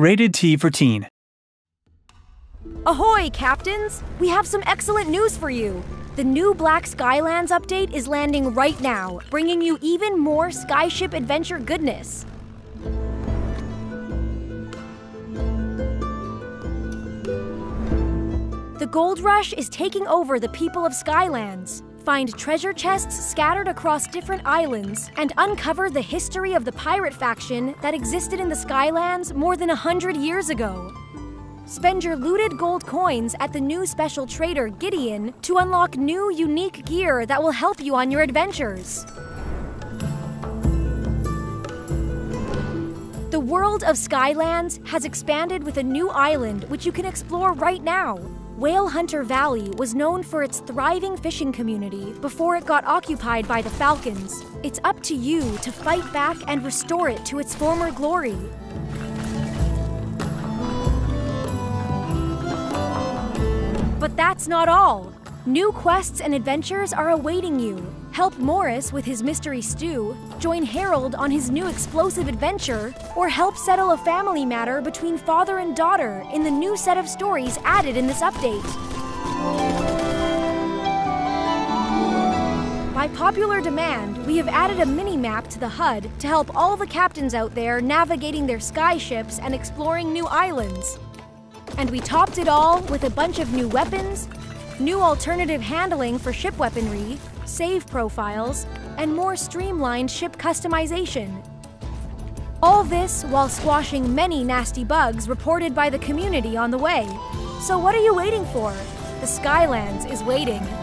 Rated T for Teen. Ahoy, Captains! We have some excellent news for you! The new Black Skylands update is landing right now, bringing you even more Skyship Adventure goodness. The Gold Rush is taking over the people of Skylands. Find treasure chests scattered across different islands and uncover the history of the pirate faction that existed in the Skylands more than 100 years ago. Spend your looted gold coins at the new special trader, Gideon, to unlock new, unique gear that will help you on your adventures. The world of Skylands has expanded with a new island which you can explore right now. Whale Hunter Valley was known for its thriving fishing community before it got occupied by the Falcons. It's up to you to fight back and restore it to its former glory. But that's not all. New quests and adventures are awaiting you. Help Morris with his mystery stew, join Harold on his new explosive adventure, or help settle a family matter between father and daughter in the new set of stories added in this update. By popular demand, we have added a mini-map to the HUD to help all the captains out there navigating their sky ships and exploring new islands. And we topped it all with a bunch of new weapons, new alternative handling for ship weaponry, save profiles, and more streamlined ship customization. All this while squashing many nasty bugs reported by the community on the way. So what are you waiting for? The Skylands is waiting.